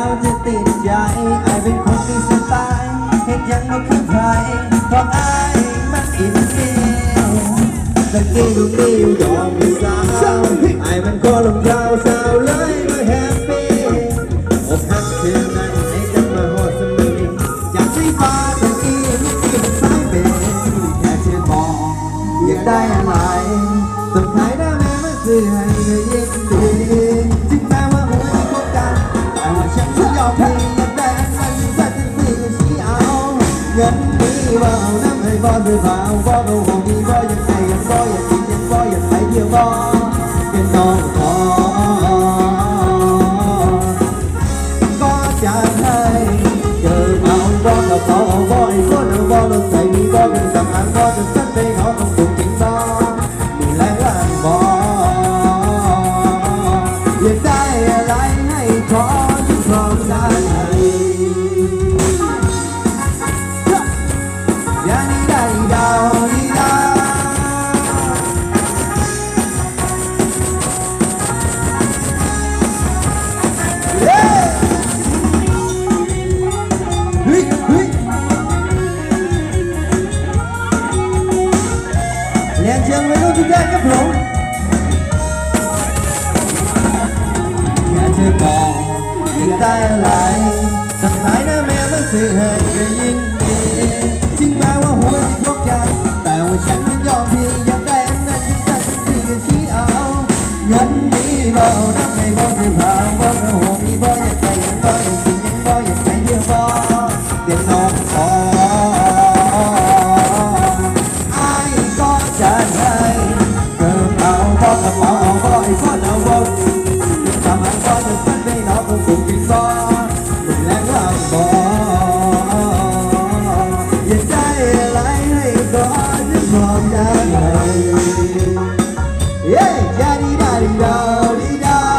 แล้วจะติดใจไอ้เป็นคนที่สบายเห็นยังว่าคือใครเพราะไอ้มันอินเดียวตะกี้ดูดีอยู่ดอกมีสาวไอ้มันก็ลงดาวสาวเลยมาแฮปปี้อกหักเพียงใดไอ้จะมาหอดสมัยอยากให้ฟ้าตะกี้ลูกที่มันสายเบนแค่เชื่อมองอยากได้อะไรสุดท้ายได้แม้มาซื้อให้เธอยินดีบ่หรือเปล่าบ่เราคงมีบ่ยังไงยังบ่ยังกินยังบ่ยังไปเที่ยวบ่เป็นน้องขอก็จะให้เจอเอาบ่เราขอบ่ไอ้คนเอาบ่เราใส่มีบ่เป็นสังหารบ่จะสักไปเขาต้องถูกกินบ่มีแรงล่างบ่อยากได้อะไรให้ขอที่พร้อมได้ได้อะไรสักหายนะแม่มันสื่อให้ก็ยินดีจริงแม้ว่าหัวที่ยกยากแต่ว่าฉันไม่ยอมที่อยากได้อันนั้นฉันจะตีกันชี้เอาเงินดีเบาน้ำในบ่อที่เผาบ่อหัวมีบ่อยากไปยังบ่อยากกินยังบ่อยากไปเที่ยวบ่เด็กน้องขอไอ้ก็จะให้เกิดเอาบ่อกระเป๋าเอาบ่อไอ้คนเอาบ่อทำให้บ่อจะพันไปน้องคงก็จะฟันไปหนอบุกกินบอลมีแรงล่างบออยากได้อะไรให้ขอทุกคนได้ยาดีได้ดาวดีดาว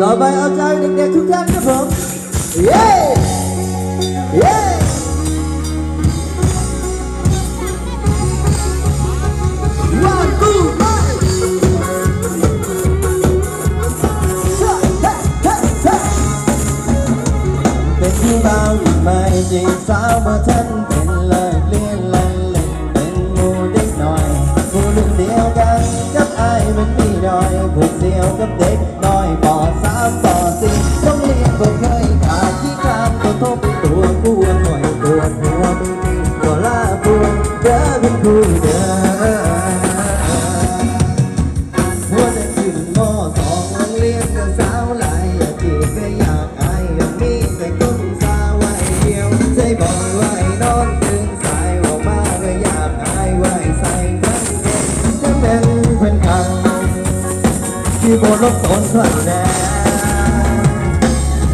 ต่อไปเอาใจเด็กๆทุกท่านครับผมเย้เย้บ้าไม่จริงสาวมาฉันเป็นเลยเลี้ยงเลยเล่นเป็นมูเด็กหน่อยผู้ลูกเดียวกันกับไอ้มันมีดอยผู้เดียวกับเด็กน้อยปอสามปอสี่ต้องเรียนก็เคยขาดที่กลางก็ทบตัวกู้หน่อยตัวหัวมึงมีตัวล่าตัวเดินเป็นคู่เดินหัวจะขึ้นมอสองเลี้ยงกับสาวหลายอยากจีบก็อยากไอ้อยากมีแต่ก็ที่บนรถต้นไทรแดง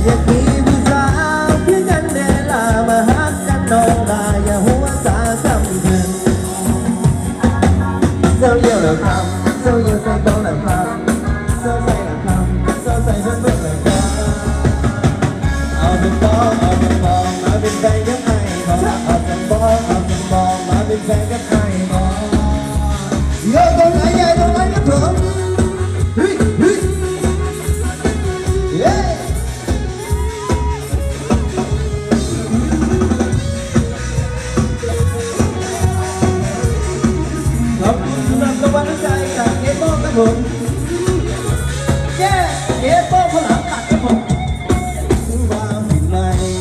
อยากมีผู้สาวเพียงกันเดลามาหักกันน้องลาอย่าหัวสาคำเพิ่งเจ้าเยี่ยวแล้วคำเจ้าเยี่ยวใส่ต้องแล้วคำเจ้าใส่แล้วคำเจ้าใส่เพิ่งเพิ่งแล้วคำเอาเป็นบองเอาเป็นบองมาเป็นแฟนกับไอ้บองเอาเป็นบองเอาเป็นบองมาเป็นแฟนกับไอ้บองโยกตรงไหนใหญ่ตรงไหนก็ถูกแย่เก็บโป๊ะพลังกัดกระผมว่าผิดไหม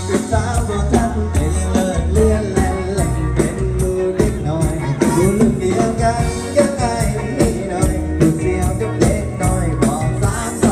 เป็นสาวตัวท่านเป็นเลิศเลี้ยงแหล่งเป็นมือเด็กน้อยดูลูกเดียวกันยังไงไม่น้อยดูเสียวกับเด็กน้อยบอกสาม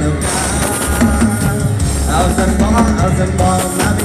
Hãy subscribe cho kênh Ghiền Mì Gõ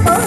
lỡ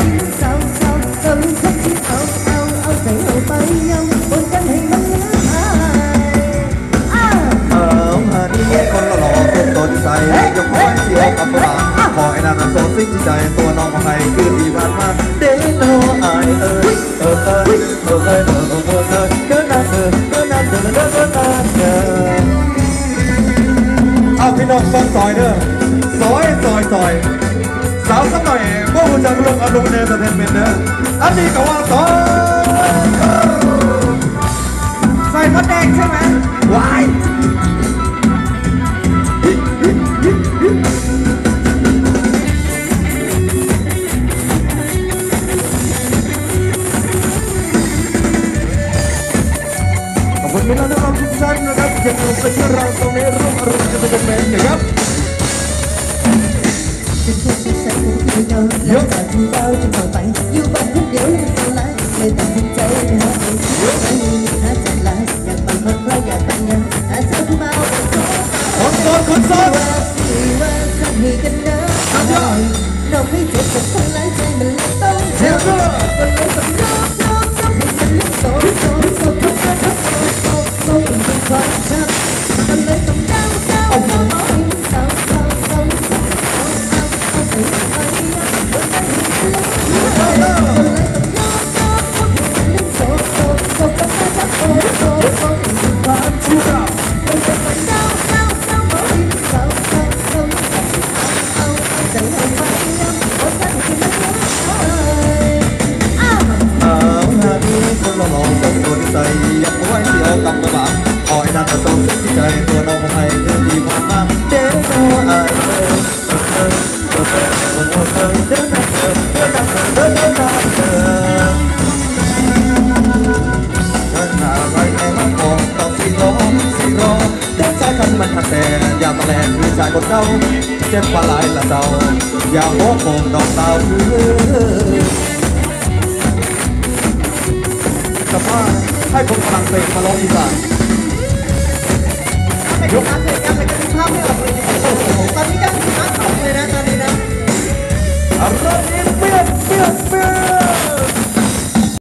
những video hấp dẫn.